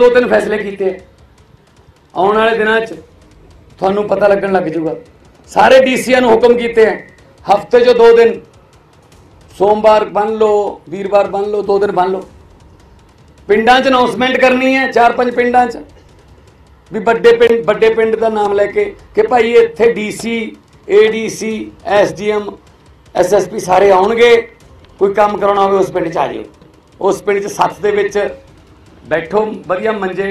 दो तीन फैसले किए आने वाले दिनों थानू पता लगन लग जूगा। सारे डीसिया हुक्म किए हैं हफ्ते चो 2 दिन सोमवार बन लो वीरवार बन लो 2 दिन बन लो। पिंडा च अनाउंसमेंट करनी है 4-5 पिंडा च भी बड़े पिंड का नाम लैके कि भाई इत्थे डीसी एडीसी एसडीएम एसएसपी सारे आउणगे कोई काम कराना हो उस पिंड आ जाओ। उस पिंड सत्त दे विच बैठो वधिया मंजे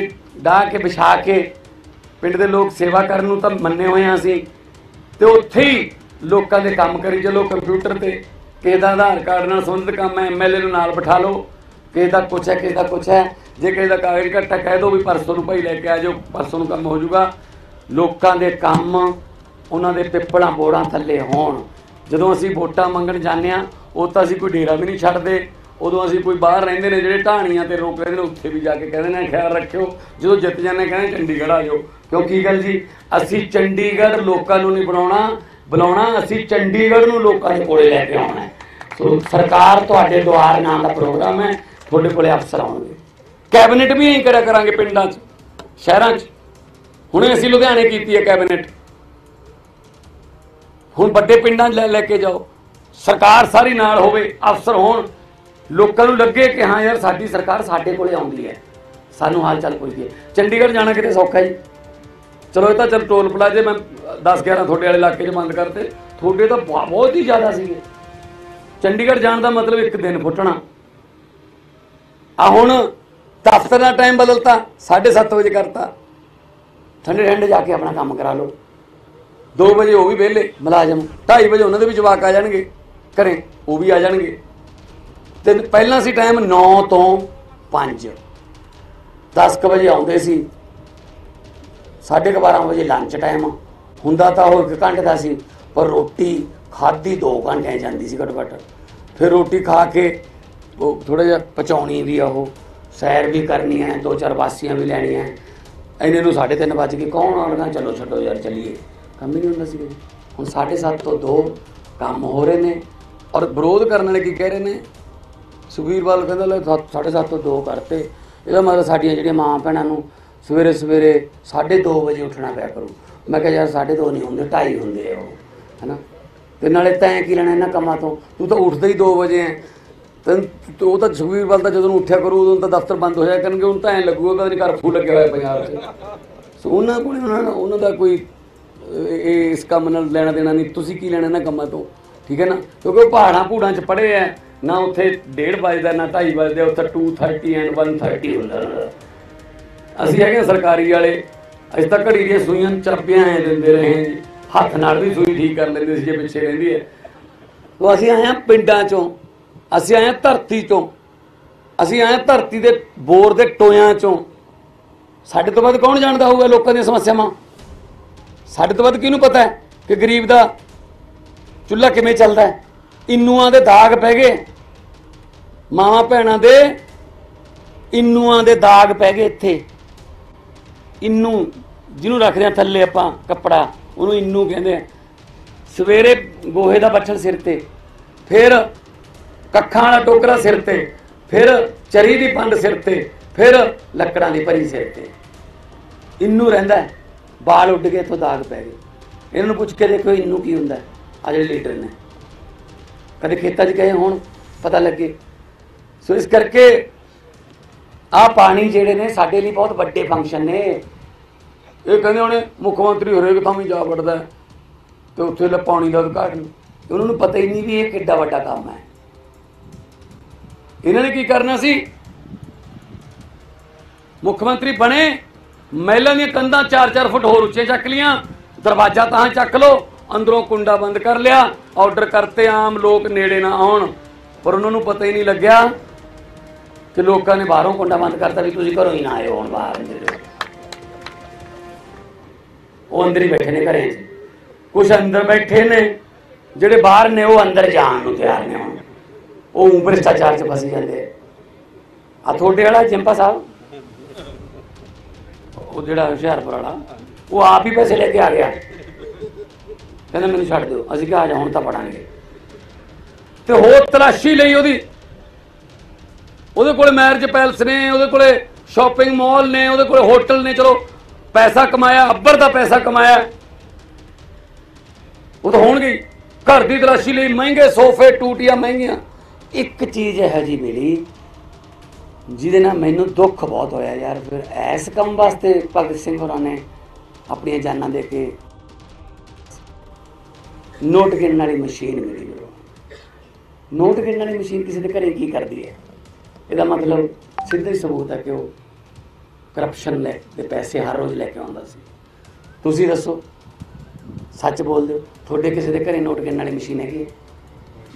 डाह के बिछा के पिंड दे लोग सेवा करन नूं तां मन्ने होए आं असीं ते उत्थे ही लोकां दे काम करी चलो। कंप्यूटर ते किसे दा आधार कार्ड नाल संबंधित काम है एमएलए नूं नाल बिठा लो किसे दा कुछ है जे किसे दा कागज घट्टा कह दो भी परसों नूं भाई लैके आ जाओ परसों नूं काम हो जाऊगा। लोकां दे काम उन्हां दे पिपलां बोड़ां थल्ले होण ਜਦੋਂ ਅਸੀਂ वोटा ਮੰਗਣ ਜਾਂਦੇ ਆ ਉਹ ਤਾਂ ਅਸੀਂ ਕੋਈ ਡੇਰਾ ਵੀ ਨਹੀਂ ਛੱਡਦੇ। ਉਦੋਂ ਅਸੀਂ ਕੋਈ ਬਾਹਰ ਰਹਿੰਦੇ ਨੇ ਜਿਹੜੇ ਢਾਣੀਆਂ ਤੇ ਰੋਕ ਲੈਂਦੇ ਨੇ ਉੱਥੇ ਵੀ ਜਾ ਕੇ ਕਹਿੰਦੇ ਨੇ ਖਿਆਲ ਰੱਖਿਓ। ਜਦੋਂ ਜਿੱਤ ਜਾਂਦੇ ਕਹਿੰਦੇ ਚੰਡੀਗੜ੍ਹ ਆ ਜਾਓ। ਕਿਉਂਕਿ ਗੱਲ ਜੀ ਅਸੀਂ ਚੰਡੀਗੜ੍ਹ ਲੋਕਾਂ ਨੂੰ ਨਹੀਂ ਬੁਲਾਉਣਾ ਅਸੀਂ ਚੰਡੀਗੜ੍ਹ ਨੂੰ ਲੋਕਾਂ ਦੇ ਕੋਲੇ ਲੈ ਕੇ ਆਉਣਾ। ਸੋ ਸਰਕਾਰ ਤੁਹਾਡੇ ਦੁਆਰ ਨਾਂ ਦਾ ਪ੍ਰੋਗਰਾਮ ਹੈ ਤੁਹਾਡੇ ਕੋਲੇ ਅਫਸਰ ਆਉਣਗੇ। ਕੈਬਨਿਟ ਵੀ ਐਂ ਕਰਿਆ ਕਰਾਂਗੇ ਪਿੰਡਾਂ 'ਚ ਸ਼ਹਿਰਾਂ 'ਚ। ਹੁਣੇ ਅਸੀਂ ਲੁਧਿਆਣੇ ਕੀਤੀ ਹੈ ਕੈਬਨਿਟ ਹੁਣ ਵੱਡੇ ਪਿੰਡਾਂ ਲੈ ਕੇ ਜਾਓ। ਸਰਕਾਰ ਸਾਰੀ ਨਾਲ ਹੋਵੇ ਅਫਸਰ ਹੋਣ ਲੋਕਾਂ ਨੂੰ ਲੱਗੇ ਕਿ ਹਾਂ ਯਾਰ ਸਾਡੀ ਸਰਕਾਰ ਸਾਡੇ ਕੋਲੇ ਆਉਂਦੀ ਹੈ ਸਾਨੂੰ ਹਾਲ ਚਾਲ ਪੁੱਛਦੀ ਹੈ। ਚੰਡੀਗੜ੍ਹ ਜਾਣਾ ਕਿਤੇ ਸੌਖਾ ਜੀ ਚਲੋ ਇਹ ਤਾਂ ਚਲ ਟੋਲ ਪਲਾਜ਼ੇ ਮੈਂ 10-11 ਤੁਹਾਡੇ ਵਾਲੇ ਇਲਾਕੇ 'ਚ ਬੰਦ ਕਰਤੇ ਤੁਹਾਡੇ ਤਾਂ ਬਹੁਤ ਹੀ ਜ਼ਿਆਦਾ ਸੀਗੇ। ਚੰਡੀਗੜ੍ਹ ਜਾਣ ਦਾ ਮਤਲਬ ਇੱਕ ਦਿਨ ਫੁੱਟਣਾ ਆ। ਹੁਣ ਦਫ਼ਤਰ ਦਾ ਟਾਈਮ ਬਦਲਤਾ 7:30 ਵਜੇ ਕਰਤਾ ਠੰਡੇ ਠੰਡੇ ਜਾ ਕੇ ਆਪਣਾ ਕੰਮ ਕਰਾ ਲਓ। 2 बजे वह भी वेले मुलाजम 2:30 बजे उन्होंने भी जवाक आ जाएंगे घरें वो भी आ जाएंगे। तो पहला सी टाइम 9 तो 5 10 बजे आते सी 12:30 बजे लंच टाइम होंदा तो वो 1 घंटे का सी पर रोटी खाधी 2 घंटे जाती सी घट घट। फिर रोटी खा के वो थोड़ा जिहा पचाउणी भी आ सैर भी करनी है 2-4 वासियां भी लैनिया इन्हें नूं 3:30 बज गए कौन आना चलो छड्डो यार चलीए कम ही नहीं होता सी। हम 7:30 तो 2 काम हो रहे हैं और विरोध करने वाले की कह रहे हैं सुखबीर बाल कहता 7:30 तो 2 करते यदा मतलब साड़िया जो माँ भैनों सवेरे सवेरे 2:30 बजे उठना पाया करो। मैं क्या यार 2:30 नहीं होंगे 2:30 होंगे है ना तो नाले तैं की लेना इन्होंने कामों तो तू तो उठते ही 2 बजे है तेन तो सुखबीर बाल तो जो उठा करू उदों तो दफ्तर बंद हो जाए करेंगे उन्होंने तो ऐं लगूगा पता नहीं कर्फ्यू लगे हुआ पंजाब। सो उन्होंने का कोई इस काम नाल लेना देना नहीं तुसी की लेना ना कमां तो ठीक है ना क्योंकि वो पहाड़ां भूड़ां च पढ़े है ना उत्थे 1:30 बजदा ना 2:30 बजदे उत्थे 2:30 and 1:30 होंदा। असीं है सरकारी वाले अज तक घड़ी दीआं सूईआं चाबियां ऐ दिंदे रहे हैं जी हत्थ नाल भी सूई ठीक कर लैंदे सी जे पिछे रहिंदी है। तो असीं आए पिंडां चों असीं आए धरती चों असीं आए धरती दे बोर दे टोयां चों। साडे तो बाद कौन जाणदा होऊगा लोकां दीआं समस्यावां साढ़े तो वध किनूं पता है कि गरीब का चुल्हा किवें चलता है। इनूआं दे दाग पै गए मावां भैणां दे इनूआं दे दाग पै गए इत्थे इनू जिन्हों रखदे आ थल्ले आपां कपड़ा उहनूं इनू कहिंदे आ। सवेरे गोहे दा बछड़ सिर ते फिर कक्खां वाला टोकरा सिर ते फिर चरी दी पंड सिर ते फिर लकड़ां दी भरी सिर ते इनू रहिंदा है बाल उड गए तो दाग पै गए। इन्होंने पुछ के देखो इनू की होंदा आ जिहड़े लीडर ने कदे खेतां 'च गए होण पता लगे। सो इस करके आ पाणी जिहड़े ने साडे लई बहुत वड्डे फंक्शन ने। ये कहंदे हुणे मुख्यमंत्री हरेक थां जा वड़दा ते उत्थे ला पाणी दा उद्घाटन उन्होंने पता ही नहीं भी ये किड्डा वड्डा काम है। इन्होंने की करना सी मुख्यमंत्री बने महलों दी कंधां 4-4 फुट होर उच्चे चक लिया दरवाजा तां चक लो अंदरों कुंडा बंद कर लिया ऑर्डर करते आम लोग नेड़े ना आउण पर उन्होंने पता ही नहीं लग्या कि लोगों ने बाहरों कुंडा बंद करता भी तुसीं घरों ही ना आए हो बाहर वो अंदर ही बैठे ने घरें कुछ अंदर बैठे ने जिहड़े बाहर ने वो अंदर जाण नूं तैयार ने हुण वो भ्रिष्टाचार च फसी जांदे आ। तुहाडे वाला जिंपा साहब वो जो हुशियारपुर वाला वो आप ही पैसे लेके आ गया कहना मैंने छड़ दो असीं कहा जा हुण तां पढ़ांगे तो होर तलाशी लई मैरिज पैलस ने शॉपिंग मॉल ने उहदे कोल होटल ने, चलो पैसा कमाया, अब्बर दा पैसा कमाया, वो तो होणगे। घर की तलाशी लई महंगे सोफे, टूटियां महंगियां। एक चीज़ है जी मिली जिहदे नाल मैनूं दुख बहुत होया यार, फिर ऐस काम वास्ते भगत सिंह होरां ने अपनी जानां दे के नोट गिणन वाली मशीन मिली। नोट गिणन वाली मशीन किसी के घर की करती है, इसका मतलब सीधे सबूत है कि वो करप्शन ले पैसे हर रोज़ लैके आता सी। तुसी दसो सच बोल दो, थोड़े किसी के घर नोट गिणन वाली मशीन हैगी?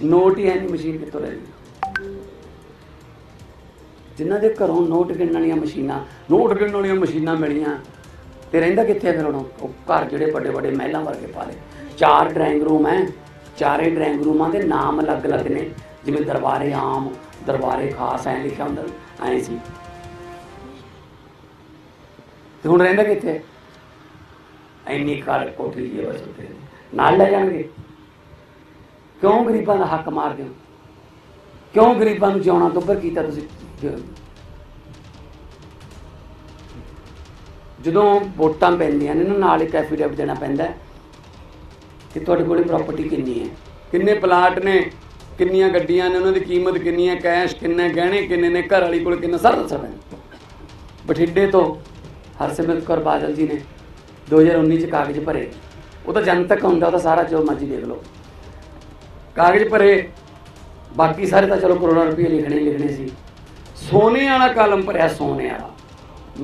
नोट ही है नहीं, मशीन कितों रह गई? जिन्हों के घरों नोट गिणन वाली मशीना मिलियां तो रहिंदा कित्थे फिर उन्होंने घर जोड़े बड़े बड़े महलों वर्गे पा ले। 4 ड्राइंग रूम है, चारे ड्राइंग रूमां के नाम अलग अलग ने, जिवें दरबारे आम, दरबारे खास ऐ लिखा हुंदा ऐ सी। ते हुण रहिंदा कित्थे? इन्नी घर कोठी है बस, उत्थे नाल लै जाणगे। क्यों गरीबां दा हक मारदे हो? क्यों गरीबां नूं जिउणा दुभर कीता तुसीं? ਜਦੋਂ वोटां ਪੈਂਦੀਆਂ ਨੇ ਨਾਲ ਇੱਕ ਐਫੀਡੇਵਿਟ ਦੇਣਾ ਪੈਂਦਾ ਕਿ ਤੁਹਾਡੇ ਕੋਲ ਪ੍ਰੋਪਰਟੀ ਕਿੰਨੀ ਹੈ, ਕਿੰਨੇ ਪਲਾਟ ਨੇ, ਕਿੰਨੀਆਂ ਗੱਡੀਆਂ ਨੇ, ਉਹਨਾਂ ਦੀ ਕੀਮਤ ਕਿੰਨੀ ਹੈ, ਕੈਸ਼ ਕਿੰਨਾ, ਗਹਿਣੇ ਕਿੰਨੇ ਨੇ, ਘਰ ਵਾਲੀ ਕੋਲ ਕਿੰਨਾ, ਸਾਰਾ ਦੱਸਣਾ। ਬਠਿੰਡੇ ਤੋਂ ਹਰਸਿਮਰਤ ਕੌਰ ਬਾਦਲ ਜੀ ਨੇ 2019 ਚ ਕਾਗਜ਼ ਭਰੇ, ਉਹ ਤਾਂ ਜਨਤਕ ਹੁੰਦਾ, ਉਹ ਤਾਂ ਸਾਰਾ ਜੋ ਮਰਜ਼ੀ ਦੇਖ ਲਓ। ਕਾਗਜ਼ ਭਰੇ ਬਾਕੀ ਸਾਰੇ ਤਾਂ ਚਲੋ ਕਰੋੜਾਂ ਰੁਪਏ ਲਿਖਣੇ ਸੀ। ਸੋਨੇ ਵਾਲਾ ਕਾਲਮ ਭਰਿਆ, ਸੋਨੇ ਵਾਲਾ।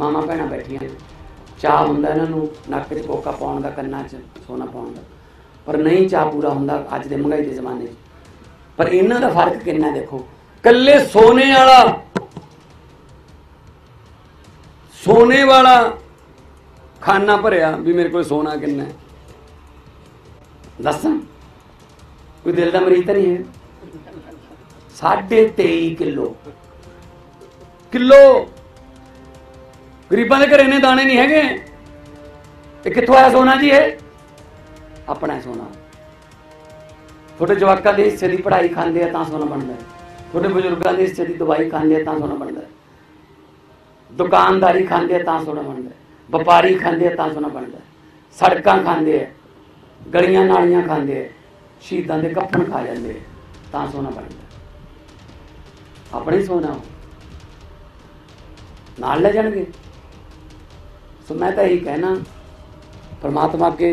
ਮਾਮਾ ਭੈਣਾਂ ਬੈਠੀਆਂ, ਚਾਹ ਹੁੰਦਾ ਇਹਨਾਂ ਨੂੰ ਨੱਕ 'ਚ ਕੋਕਾ ਪਾਉਣ ਦਾ, ਕੰਨਾਂ 'ਚ ਸੋਨਾ ਪਾਉਣ ਦਾ, ਪਰ ਨਹੀਂ ਚਾਹ ਪੂਰਾ ਹੁੰਦਾ ਅੱਜ ਦੇ ਮਹਿੰਗਾਈ ਦੇ ਜ਼ਮਾਨੇ 'ਚ। ਪਰ ਇਹਨਾਂ ਦਾ ਫਰਕ ਕਿੰਨਾ ਦੇਖੋ, ਇਕੱਲੇ ਸੋਨੇ ਵਾਲਾ, ਸੋਨੇ ਵਾਲਾ ਖਾਨਾ ਭਰਿਆ ਵੀ ਮੇਰੇ ਕੋਲ ਸੋਨਾ ਕਿੰਨਾ ਹੈ। ਦੱਸਾਂ, ਕੋਈ ਦਿਲ ਦਾ ਮਰੀਜ਼ ਤਾਂ ਨਹੀਂ ਹੈ। 23.5 किलो किलो गरीबों के घर इन्ने दाने नहीं है। कितों आया सोना जी? है अपना सोना। थोड़े जवाकों के हिस्से की पढ़ाई खाते हैं तो सोना बनता है, थोड़े बजुर्गों के हिस्से की दवाई खाते हैं तो सोना बनता है, दुकानदारी खाते हैं तो सोना बनता है, व्यापारी खाते हैं तो सोना बनता है, सड़क खाते हैं, गलियां नालियां खाते हैं, शहीदों के कफन खा जाते हैं तो सोना बनता है। अपने सोना नाल ले जाएंगे। सो मैं तो यही कहना, परमात्मा के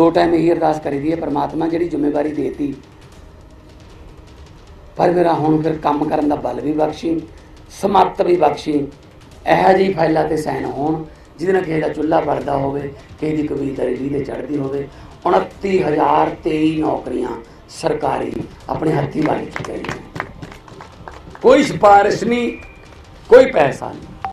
दो टाइम यही अरदास करी दी है, परमात्मा जी जिम्मेवारी देती पर मेरा हुण फिर काम करन दा बल भी बख्शी, समाप्त भी बख्शी। इहो जी फाइलां ते साइन होण जिहदे नाल किसी दा चुल्हा बलदा होवे, किसी दी कबीलदारी ते चढ़दी होवे। 29,023 नौकरियां सरकारी अपने हत्थी वाली, कोई सिफारिश नहीं, कोई पैसा नहीं।